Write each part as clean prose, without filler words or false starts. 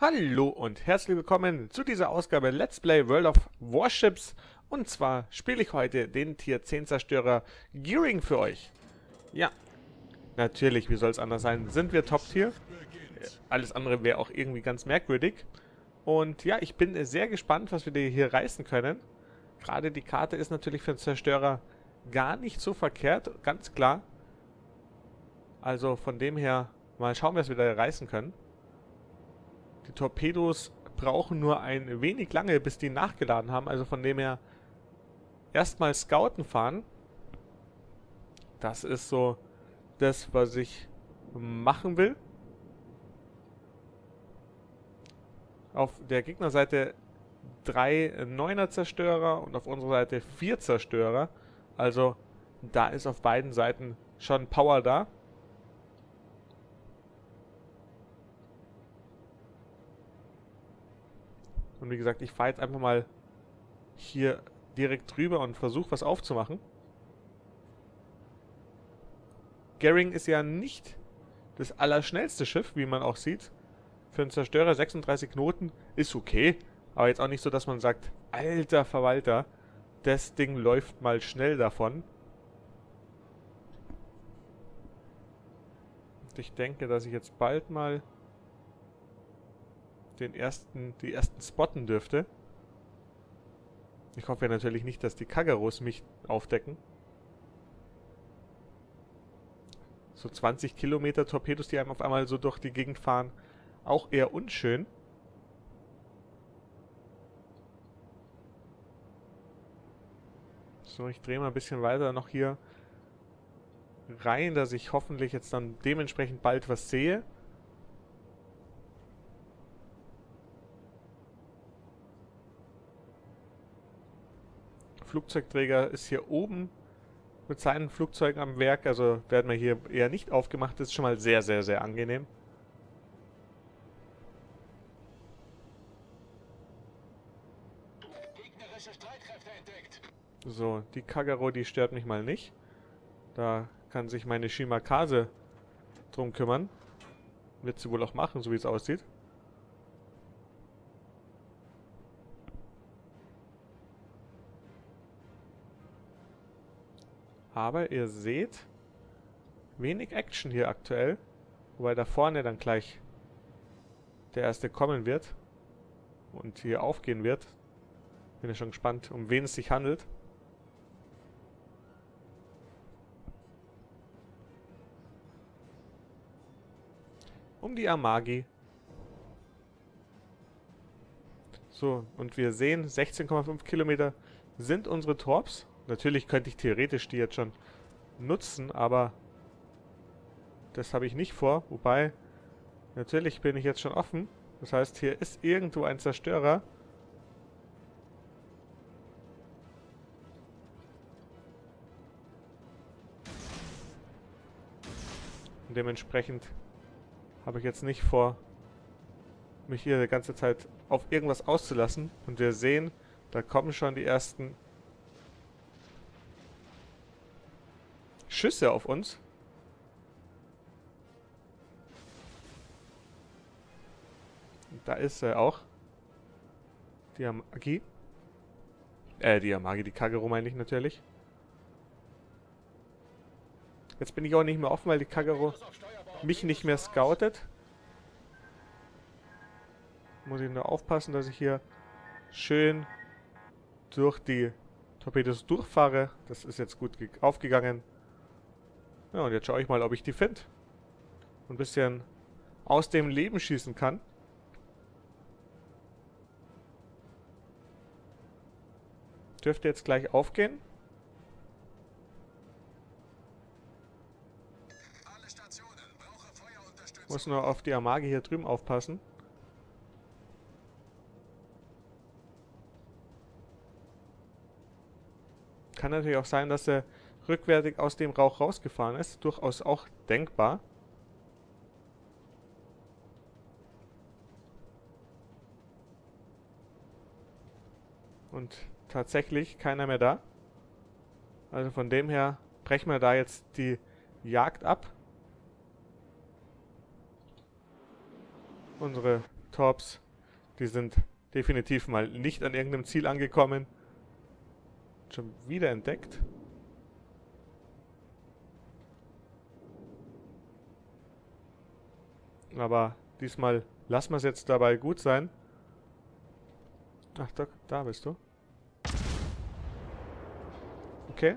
Hallo und herzlich willkommen zu dieser Ausgabe Let's Play World of Warships, und zwar spiele ich heute den Tier 10 Zerstörer Gearing für euch. Ja, natürlich, wie soll es anders sein, sind wir Top-Tier, alles andere wäre auch irgendwie ganz merkwürdig. Und ja, ich bin sehr gespannt, was wir hier reißen können. Gerade die Karte ist natürlich für den Zerstörer gar nicht so verkehrt, ganz klar. Also von dem her, mal schauen, was wir da reißen können. Die Torpedos brauchen nur ein wenig lange, bis die nachgeladen haben. Also von dem her, erstmal Scouten fahren. Das ist so das, was ich machen will. Auf der Gegnerseite 3 9er Zerstörer und auf unserer Seite 4 Zerstörer. Also da ist auf beiden Seiten schon Power da. Und wie gesagt, ich fahre jetzt einfach mal hier direkt drüber und versuche was aufzumachen. Gearing ist ja nicht das allerschnellste Schiff, wie man auch sieht. Für einen Zerstörer 36 Knoten ist okay, aber jetzt auch nicht so, dass man sagt, alter Verwalter, das Ding läuft mal schnell davon. Und ich denke, dass ich jetzt bald mal die ersten spotten dürfte. Ich hoffe ja natürlich nicht, dass die Kageros mich aufdecken. So 20 Kilometer Torpedos, die einem auf einmal so durch die Gegend fahren, auch eher unschön. So, ich drehe mal ein bisschen weiter noch hier rein, dass ich hoffentlich jetzt dann dementsprechend bald was sehe. Flugzeugträger ist hier oben mit seinen Flugzeugen am Werk, also werden wir hier eher nicht aufgemacht. Das ist schon mal sehr, sehr, sehr angenehm. Gegnerische Streitkräfte entdeckt. So, die Kagero, die stört mich mal nicht. Da kann sich meine Shimakaze drum kümmern. Wird sie wohl auch machen, so wie es aussieht. Aber ihr seht, wenig Action hier aktuell, wobei da vorne dann gleich der erste kommen wird und hier aufgehen wird. Bin ja schon gespannt, um wen es sich handelt. Um die Amagi. So, und wir sehen, 16,5 Kilometer sind unsere Torps. Natürlich könnte ich theoretisch die jetzt schon nutzen, aber das habe ich nicht vor. Wobei, natürlich bin ich jetzt schon offen. Das heißt, hier ist irgendwo ein Zerstörer. Und dementsprechend habe ich jetzt nicht vor, mich hier die ganze Zeit auf irgendwas auszulassen. Und wir sehen, da kommen schon die ersten Schüsse auf uns. Und da ist auch die Amagi. Die Kagero meine ich natürlich. Jetzt bin ich auch nicht mehr offen, weil die Kagero mich nicht mehr scoutet. Muss ich nur aufpassen, dass ich hier schön durch die Torpedos durchfahre. Das ist jetzt gut aufgegangen. Ja, und jetzt schaue ich mal, ob ich die finde. Und ein bisschen aus dem Leben schießen kann. Dürfte jetzt gleich aufgehen. Alle Stationen, brauche Feuerunterstützung. Muss nur auf die Amagi hier drüben aufpassen. Kann natürlich auch sein, dass der rückwärtig aus dem Rauch rausgefahren ist, durchaus auch denkbar. Und tatsächlich keiner mehr da. Also von dem her brechen wir da jetzt die Jagd ab. Unsere Laptops. Die sind definitiv mal nicht an irgendeinem Ziel angekommen. Schon wieder entdeckt. Aber diesmal lassen wir es jetzt dabei gut sein. Ach, da bist du. Okay.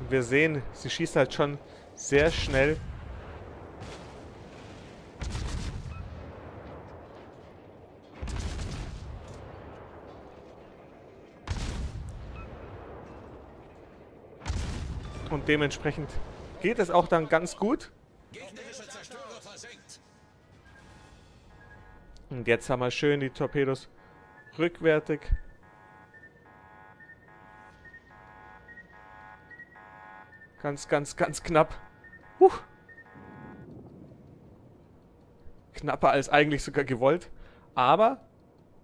Und wir sehen, sie schießt halt schon sehr schnell. Und dementsprechend geht es auch dann ganz gut. Und jetzt haben wir schön die Torpedos rückwärtig. Ganz, ganz, ganz knapp. Knapper als eigentlich sogar gewollt. Aber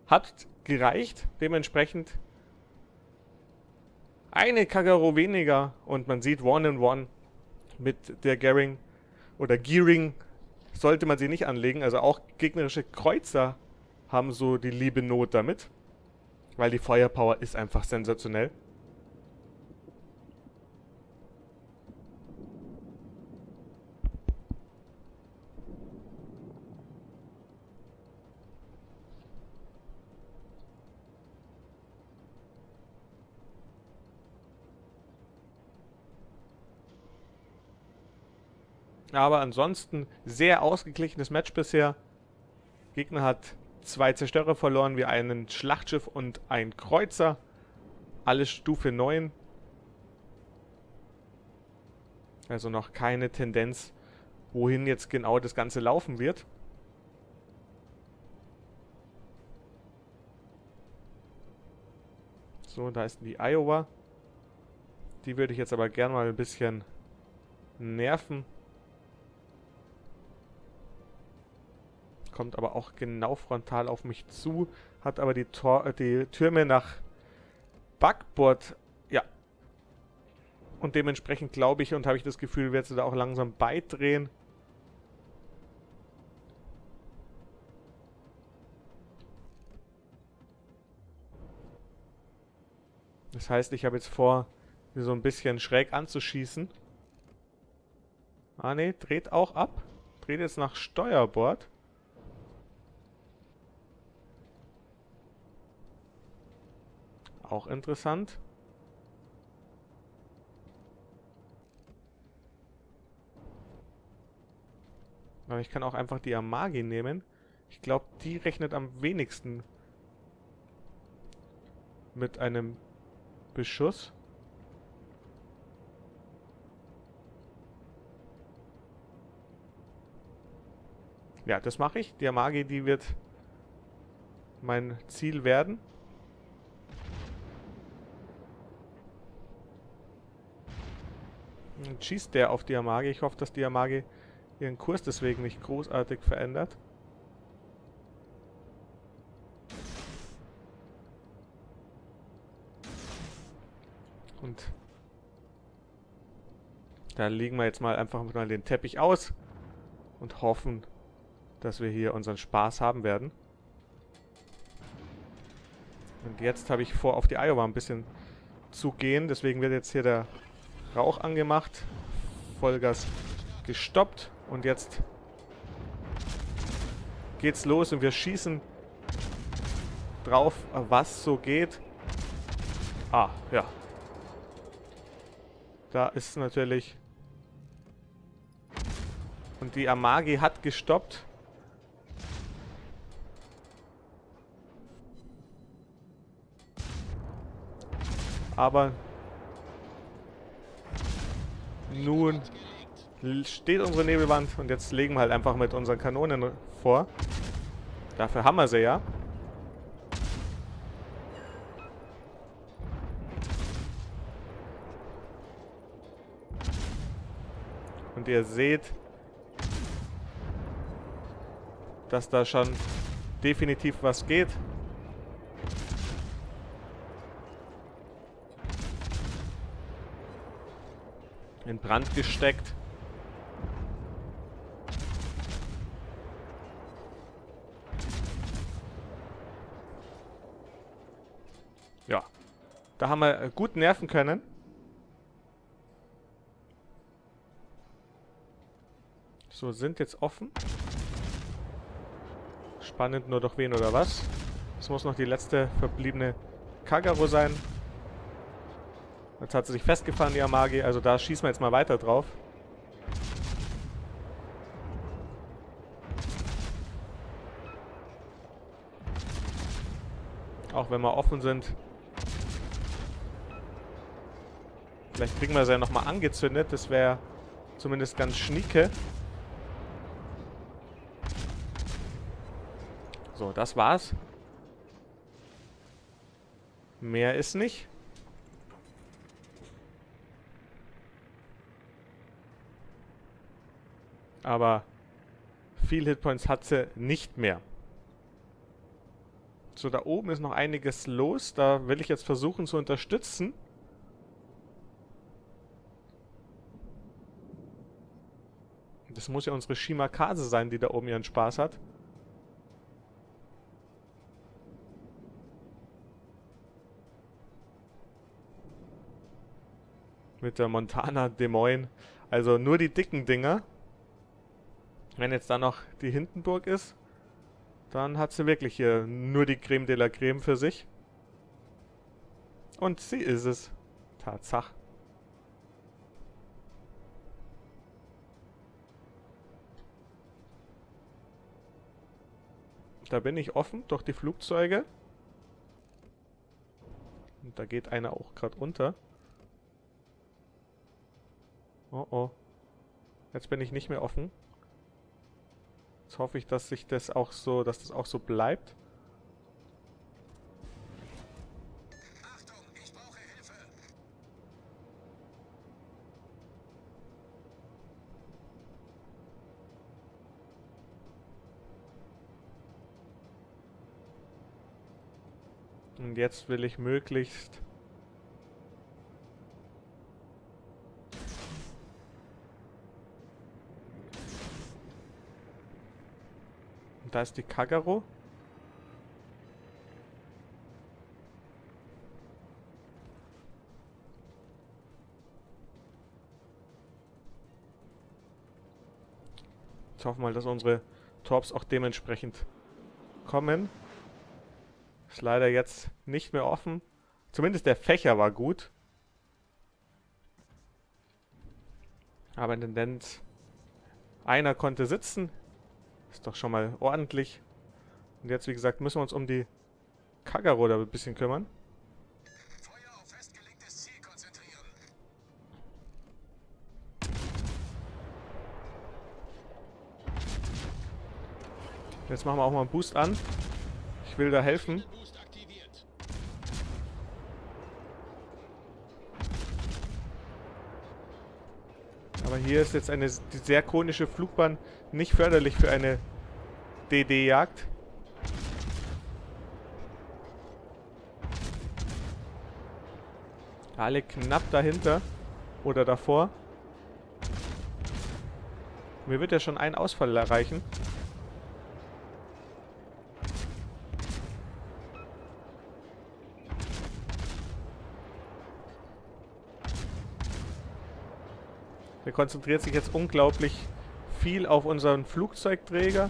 hat gereicht. Dementsprechend eine Kagero weniger. Und man sieht, One-on-One mit der Gearing oder Gearing sollte man sie nicht anlegen. Also auch gegnerische Kreuzer haben so die liebe Not damit. Weil die Feuerpower ist einfach sensationell. Aber ansonsten sehr ausgeglichenes Match bisher. Der Gegner hat 2 Zerstörer verloren, wie einen Schlachtschiff und ein Kreuzer. Alles Stufe 9. Also noch keine Tendenz, wohin jetzt genau das Ganze laufen wird. So, da ist die Iowa. Die würde ich jetzt aber gerne mal ein bisschen nerven. Kommt aber auch genau frontal auf mich zu, hat aber die Türme nach Backbord, ja. Und dementsprechend glaube ich und habe ich das Gefühl, wird sie da auch langsam beidrehen. Das heißt, ich habe jetzt vor, sie so ein bisschen schräg anzuschießen. Ah ne, dreht auch ab, dreht jetzt nach Steuerbord. Auch interessant. Aber ich kann auch einfach die Amagi nehmen. Ich glaube, die rechnet am wenigsten mit einem Beschuss. Ja, das mache ich. Die Amagi, die wird mein Ziel werden. Und schießt der auf die Amagi. Ich hoffe, dass die Amagi ihren Kurs deswegen nicht großartig verändert. Und da legen wir jetzt mal einfach mal den Teppich aus und hoffen, dass wir hier unseren Spaß haben werden. Und jetzt habe ich vor, auf die Iowa ein bisschen zu gehen. Deswegen wird jetzt hier der Rauch angemacht, Vollgas gestoppt und jetzt geht's los und wir schießen drauf, was so geht. Ah, ja. Da ist natürlich... Und die Amagi hat gestoppt. Aber... Nun steht unsere Nebelwand und jetzt legen wir halt einfach mit unseren Kanonen vor. Dafür haben wir sie ja. Und ihr seht, dass da schon definitiv was geht. in Brand gesteckt. Ja, da haben wir gut nerven können. So, sind jetzt offen. Spannend, nur durch wen oder was? Es muss noch die letzte verbliebene Kagero sein. Jetzt hat sie sich festgefahren, die Amagi. Also da schießen wir jetzt mal weiter drauf. Auch wenn wir offen sind. Vielleicht kriegen wir sie ja nochmal angezündet. Das wäre zumindest ganz schnieke. So, das war's. Mehr ist nicht. Aber viel Hitpoints hat sie nicht mehr. So, da oben ist noch einiges los. Da will ich jetzt versuchen zu unterstützen. Das muss ja unsere Shimakaze sein, die da oben ihren Spaß hat. Mit der Montana, Des Moines. Also nur die dicken Dinger. Wenn jetzt da noch die Hindenburg ist, dann hat sie wirklich hier nur die Creme de la Creme für sich. Und sie ist es. Tatsache. Da bin ich offen durch die Flugzeuge. Und da geht einer auch gerade unter. Oh oh. Jetzt bin ich nicht mehr offen. Jetzt hoffe ich, dass sich das auch so, dass das auch so bleibt. Achtung, ich brauche Hilfe. Und jetzt will ich möglichst. Da ist die Kagero. Ich hoffe mal, dass unsere Torps auch dementsprechend kommen. Ist leider jetzt nicht mehr offen. Zumindest der Fächer war gut. Aber Intendant, einer konnte sitzen. Ist doch schon mal ordentlich. Und jetzt, wie gesagt, müssen wir uns um die Kagero da ein bisschen kümmern. Feuer auf festgelegtes Ziel konzentrieren. Jetzt machen wir auch mal einen Boost an. Ich will da helfen. Aber hier ist jetzt eine sehr konische Flugbahn nicht förderlich für eine DD-Jagd. Alle knapp dahinter oder davor. Mir wird ja schon ein Ausfall erreichen. Der konzentriert sich jetzt unglaublich viel auf unseren Flugzeugträger.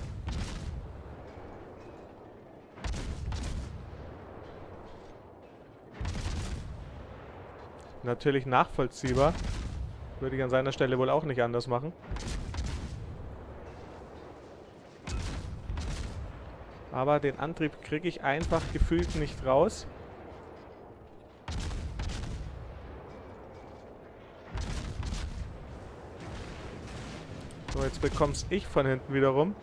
Natürlich nachvollziehbar. Würde ich an seiner Stelle wohl auch nicht anders machen. Aber den Antrieb kriege ich einfach gefühlt nicht raus. So, jetzt bekomm's ich von hinten wiederum.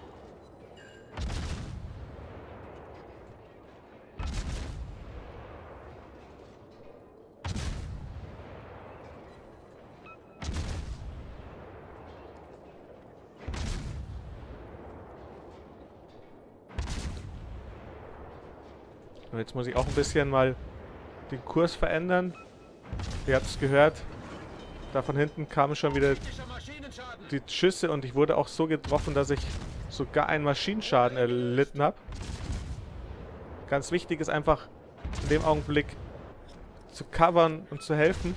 Und jetzt muss ich auch ein bisschen mal den Kurs verändern. Ihr habt es gehört. Da von hinten kamen schon wieder die Schüsse und ich wurde auch so getroffen, dass ich sogar einen Maschinenschaden erlitten habe. Ganz wichtig ist einfach in dem Augenblick zu covern und zu helfen.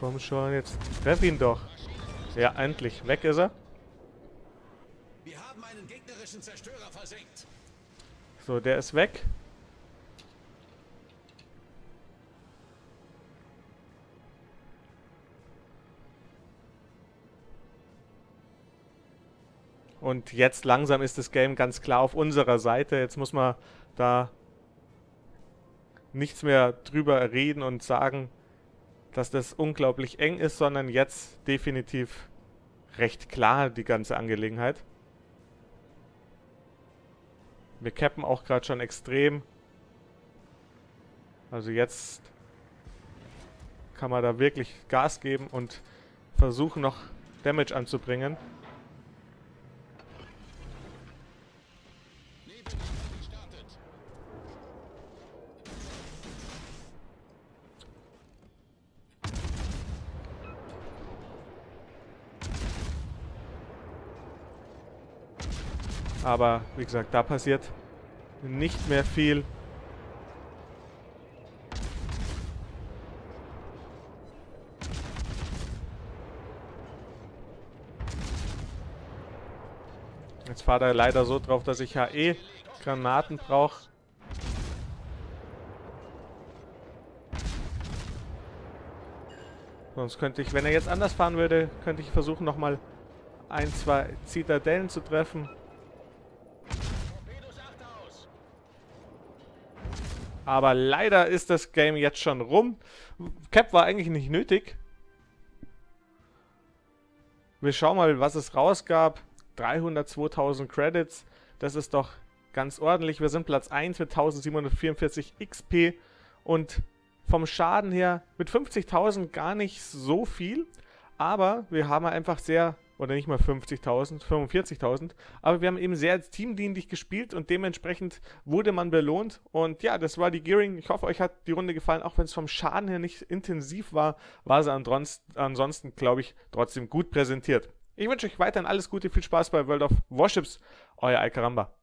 Komm schon, jetzt treff ihn doch. Ja, endlich. Weg ist er. Wir haben einen gegnerischen Zerstörer versenkt. So, der ist weg. Und jetzt langsam ist das Game ganz klar auf unserer Seite. Jetzt muss man da nichts mehr drüber reden und sagen, dass das unglaublich eng ist, sondern jetzt definitiv recht klar die ganze Angelegenheit. Wir cappen auch gerade schon extrem. Also jetzt kann man da wirklich Gas geben und versuchen noch Damage anzubringen. Aber wie gesagt, da passiert nicht mehr viel. Jetzt fahrt er leider so drauf, dass ich HE-Granaten brauche. Sonst könnte ich, wenn er jetzt anders fahren würde, könnte ich versuchen, nochmal ein, zwei Zitadellen zu treffen. Aber leider ist das Game jetzt schon rum. Cap war eigentlich nicht nötig. Wir schauen mal, was es rausgab. 302.000 Credits. Das ist doch ganz ordentlich. Wir sind Platz 1 mit 1744 XP. Und vom Schaden her mit 50.000 gar nicht so viel. Aber wir haben einfach sehr... Oder nicht mal 50.000, 45.000. Aber wir haben eben sehr teamdienlich gespielt und dementsprechend wurde man belohnt. Und ja, das war die Gearing. Ich hoffe, euch hat die Runde gefallen. Auch wenn es vom Schaden her nicht intensiv war, war sie ansonsten, glaube ich, trotzdem gut präsentiert. Ich wünsche euch weiterhin alles Gute, viel Spaß bei World of Warships. Euer Alcaramba.